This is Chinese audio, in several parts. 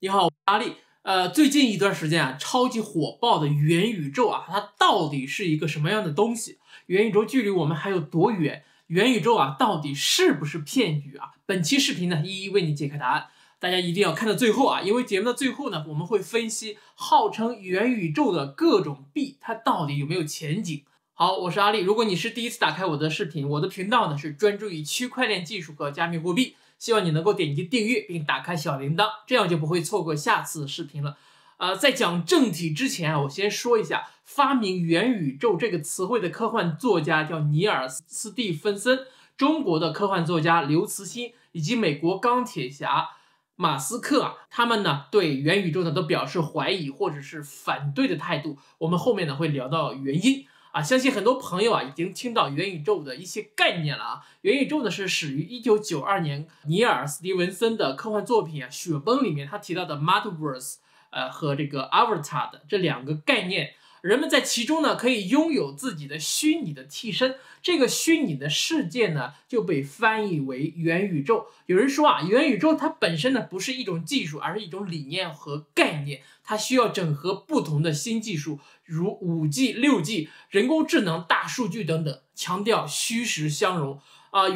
你好，阿力。最近一段时间啊，超级火爆的元宇宙啊，它到底是一个什么样的东西？元宇宙距离我们还有多远？元宇宙啊，到底是不是骗局啊？本期视频呢，一一为你解开答案。大家一定要看到最后啊，因为节目的最后呢，我们会分析号称元宇宙的各种币，它到底有没有前景？好，我是阿力。如果你是第一次打开我的视频，我的频道呢是专注于区块链技术和加密货币。 希望你能够点击订阅并打开小铃铛，这样就不会错过下次视频了。在讲正题之前啊，我先说一下发明元宇宙这个词汇的科幻作家叫尼尔·斯蒂芬森，中国的科幻作家刘慈欣以及美国钢铁侠马斯克啊，他们呢对元宇宙呢都表示怀疑或者是反对的态度。我们后面呢会聊到原因。 啊，相信很多朋友啊已经听到元宇宙的一些概念了啊。元宇宙呢是始于1992年尼尔·斯蒂文森的科幻作品啊《雪崩》里面他提到的 Metaverse，和这个 avatar 的这两个概念，人们在其中呢可以拥有自己的虚拟的替身，这个虚拟的世界呢就被翻译为元宇宙。有人说啊，元宇宙它本身呢不是一种技术，而是一种理念和概念。 它需要整合不同的新技术，如 5G、6G、人工智能、大数据等等，强调虚实相融。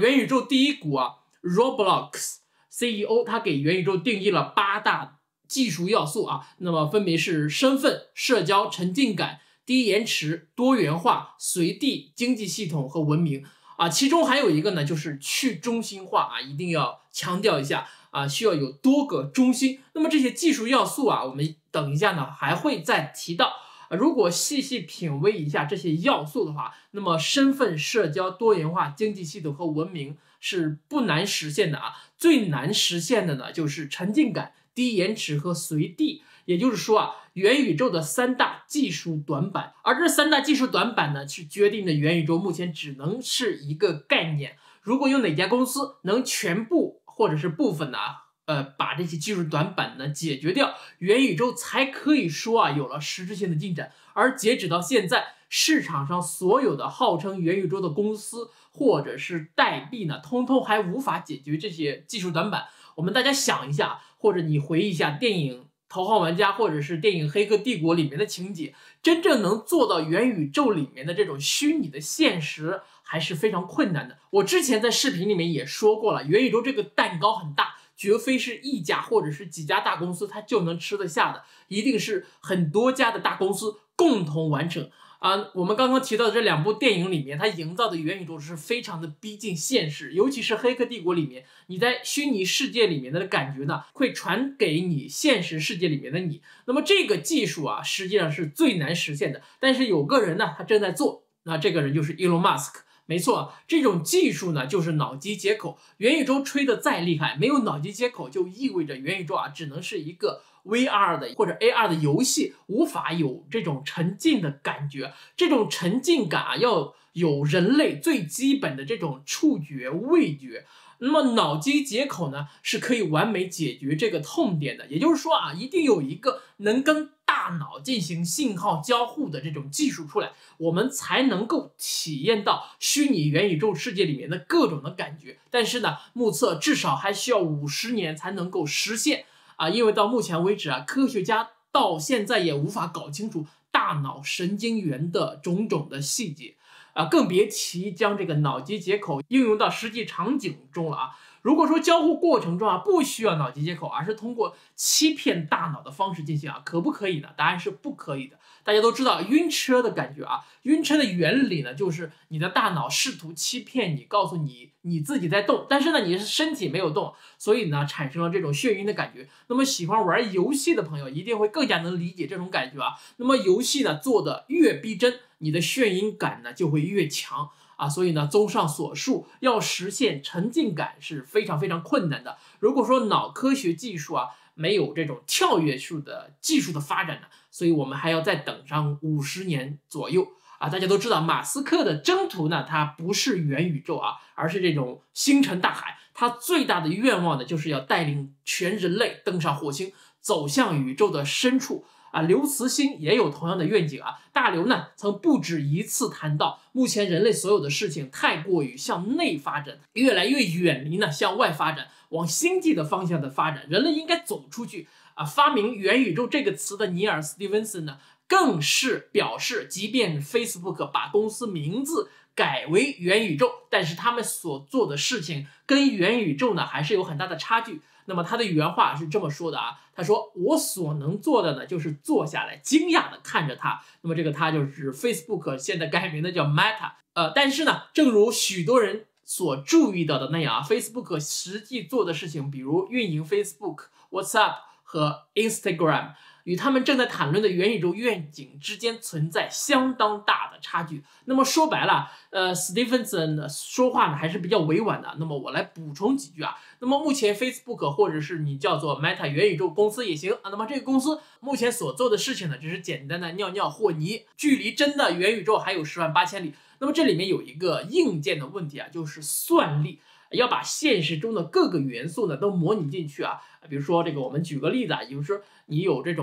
元宇宙第一股啊 ，Roblox CEO 他给元宇宙定义了8大技术要素啊，那么分别是身份、社交、沉浸感、低延迟、多元化、随地经济系统和文明啊。其中还有一个呢，就是去中心化啊，一定要强调一下。 啊，需要有多个中心。那么这些技术要素啊，我们等一下呢还会再提到。如果细细品味一下这些要素的话，那么身份、社交、多元化、经济系统和文明是不难实现的啊。最难实现的呢就是沉浸感、低延迟和随地。也就是说啊，元宇宙的3大技术短板，而这3大技术短板呢，是决定的元宇宙目前只能是一个概念。如果有哪家公司能全部 或者是部分呢，把这些技术短板呢解决掉，元宇宙才可以说啊有了实质性的进展。而截止到现在，市场上所有的号称元宇宙的公司或者是代币呢，通通还无法解决这些技术短板。我们大家想一下，或者你回忆一下电影《头号玩家》或者是电影《黑客帝国》里面的情节，真正能做到元宇宙里面的这种虚拟的现实， 还是非常困难的。我之前在视频里面也说过了，元宇宙这个蛋糕很大，绝非是一家或者是几家大公司它就能吃得下的，一定是很多家的大公司共同完成啊。我们刚刚提到的这2部电影里面，它营造的元宇宙是非常的逼近现实，尤其是《黑客帝国》里面，你在虚拟世界里面的感觉呢，会传给你现实世界里面的你。那么这个技术啊，实际上是最难实现的，但是有个人呢，他正在做，那这个人就是 Elon Musk。 没错，这种技术呢，就是脑机接口。元宇宙吹得再厉害，没有脑机接口，就意味着元宇宙啊，只能是一个 VR 的或者 AR 的游戏，无法有这种沉浸的感觉。这种沉浸感啊，要有人类最基本的这种触觉、味觉。那么脑机接口呢，是可以完美解决这个痛点的。也就是说啊，一定有一个能跟 大脑进行信号交互的这种技术出来，我们才能够体验到虚拟元宇宙世界里面的各种的感觉。但是呢，目测至少还需要50年才能够实现啊！因为到目前为止啊，科学家到现在也无法搞清楚大脑神经元的种种的细节啊，更别提将这个脑机接口应用到实际场景中了啊。 如果说交互过程中啊不需要脑机接口，而是通过欺骗大脑的方式进行啊，可不可以呢？答案是不可以的。大家都知道晕车的感觉啊，晕车的原理呢就是你的大脑试图欺骗你，告诉你你自己在动，但是呢你身体没有动，所以呢产生了这种眩晕的感觉。那么喜欢玩游戏的朋友一定会更加能理解这种感觉啊。那么游戏呢做的越逼真，你的眩晕感呢就会越强。 啊，所以呢，综上所述，要实现沉浸感是非常困难的。如果说脑科学技术啊没有这种跳跃式的技术的发展呢，所以我们还要再等上50年左右啊。大家都知道，马斯克的征途呢，它不是元宇宙啊，而是这种星辰大海。他最大的愿望呢，就是要带领全人类登上火星，走向宇宙的深处。 啊，刘慈欣也有同样的愿景啊。大刘呢，曾不止一次谈到，目前人类所有的事情太过于向内发展，越来越远离呢向外发展，往星际的方向的发展。人类应该走出去啊，发明元宇宙这个词的尼尔·斯蒂文森呢，更是表示，即便 Facebook 把公司名字改为元宇宙，但是他们所做的事情跟元宇宙呢还是有很大的差距。那么他的原话是这么说的啊，他说：“我所能做的呢，就是坐下来惊讶地看着它。”那么这个它就是 Facebook 现在改名的叫 Meta。但是呢，正如许多人所注意到的那样啊 ，Facebook 实际做的事情，比如运营 Facebook、WhatsApp 和 Instagram。 与他们正在谈论的元宇宙愿景之间存在相当大的差距。那么说白了，Stevenson 说话呢还是比较委婉的。那么我来补充几句啊。那么目前 Facebook 或者是你叫做 Meta 元宇宙公司也行啊。那么这个公司目前所做的事情呢，只是简单的尿尿和泥，距离真的元宇宙还有108000里。那么这里面有一个硬件的问题啊，就是算力。要把现实中的各个元素呢都模拟进去啊，比如说这个，我们举个例子啊，比如说你有这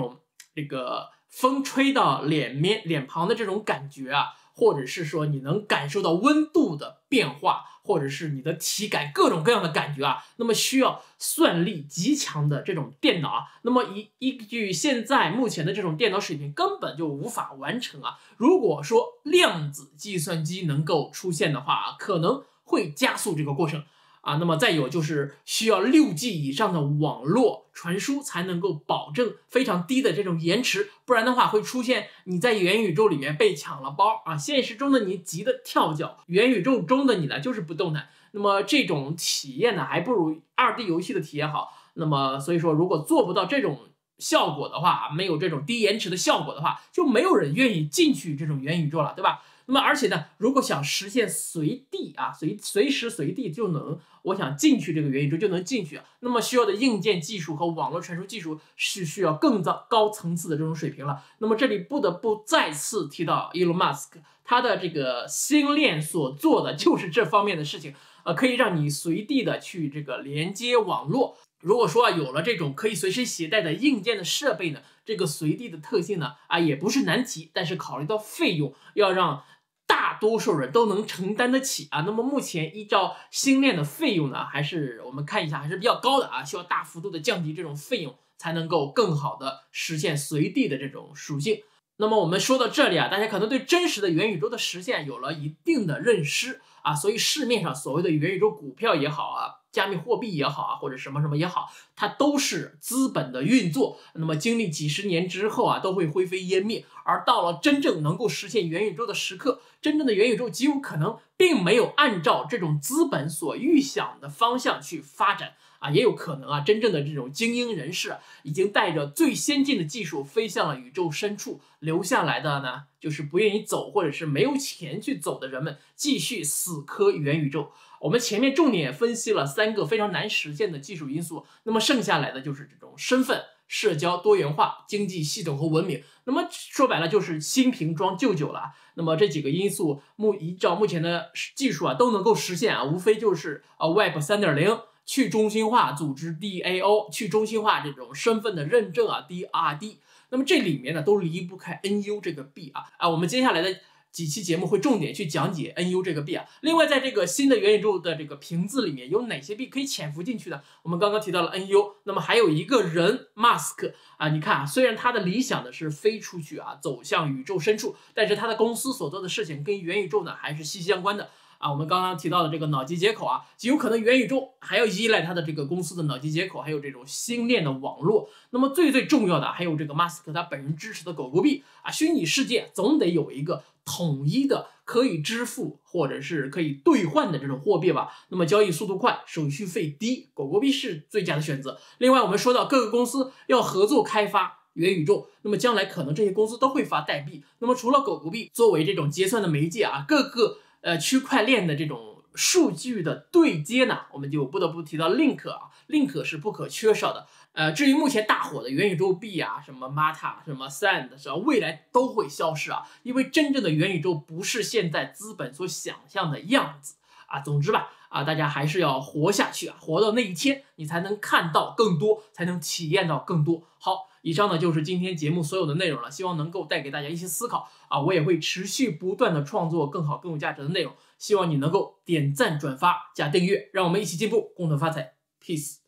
个风吹到脸庞的这种感觉啊，或者是说你能感受到温度的变化，或者是你的体感各种各样的感觉啊，那么需要算力极强的这种电脑啊，那么依据现在目前的这种电脑水平根本就无法完成啊。如果说量子计算机能够出现的话啊，可能会加速这个过程。啊，那么再有就是需要6G 以上的网络传输才能够保证非常低的这种延迟，不然的话会出现你在元宇宙里面被抢了包啊，现实中的你急得跳脚，元宇宙中的你呢就是不动弹。那么这种体验呢，还不如 2D 游戏的体验好。那么所以说，如果做不到这种效果的话，没有这种低延迟的效果的话，就没有人愿意进去这种元宇宙了，对吧？那么而且呢，如果想实现随地啊，随时随地就能，我想进去这个元宇宙就能进去啊，那么需要的硬件技术和网络传输技术是需要更高层次的这种水平了。那么这里不得不再次提到 Elon Musk， 他的这个星链所做的就是这方面的事情，可以让你随地的去这个连接网络。如果说啊，有了这种可以随身携带的硬件的设备呢，这个随地的特性呢，啊也不是难题，但是考虑到费用，要让大多数人都能承担得起啊，那么目前依照星链的费用呢，还是我们看一下还是比较高的啊，需要大幅度的降低这种费用，才能够更好的实现随地的这种属性。那么我们说到这里啊，大家可能对真实的元宇宙的实现有了一定的认识啊，所以市面上所谓的元宇宙股票也好啊，加密货币也好啊，或者什么什么也好，它都是资本的运作。那么经历几十年之后啊，都会灰飞烟灭。而到了真正能够实现元宇宙的时刻，真正的元宇宙极有可能并没有按照这种资本所预想的方向去发展啊，也有可能啊，真正的这种精英人士啊，已经带着最先进的技术飞向了宇宙深处，留下来的呢，就是不愿意走或者是没有钱去走的人们，继续死磕元宇宙。我们前面重点分析了3个非常难实现的技术因素，那么剩下来的就是这种身份、社交、多元化、经济系统和文明。那么说白了就是新瓶装旧酒了。那么这几个因素依照目前的技术啊都能够实现啊，无非就是Web 3.0 去中心化组织 DAO， 去中心化这种身份的认证啊 DRD。那么这里面呢都离不开 NU 这个币啊，我们接下来的几期节目会重点去讲解 NU 这个币啊。另外，在这个新的元宇宙的这个瓶子里面，有哪些币可以潜伏进去呢？我们刚刚提到了 NU， 那么还有一个人 Musk 啊，你看啊，虽然他的理想呢是飞出去啊，走向宇宙深处，但是他的公司所做的事情跟元宇宙呢还是息息相关的啊。我们刚刚提到的这个脑机接口啊，极有可能元宇宙还要依赖他的这个公司的脑机接口，还有这种星链的网络。那么最最重要的还有这个 Musk 他本人支持的狗狗币啊，虚拟世界总得有一个统一的可以支付或者是可以兑换的这种货币吧，那么交易速度快，手续费低，狗狗币是最佳的选择。另外，我们说到各个公司要合作开发元宇宙，那么将来可能这些公司都会发代币。那么除了狗狗币作为这种结算的媒介啊，各个区块链的这种数据的对接呢，我们就不得不提到 LINK 啊 ，LINK 是不可缺少的。至于目前大火的元宇宙币啊，什么 Meta、什么 SAND， 是吧，未来都会消失啊，因为真正的元宇宙不是现在资本所想象的样子啊。总之吧，啊，大家还是要活下去啊，活到那一天，你才能看到更多，才能体验到更多。好，以上呢就是今天节目所有的内容了，希望能够带给大家一些思考啊。我也会持续不断的创作更好、更有价值的内容。希望你能够点赞、转发、加订阅，让我们一起进步，共同发财 ，peace。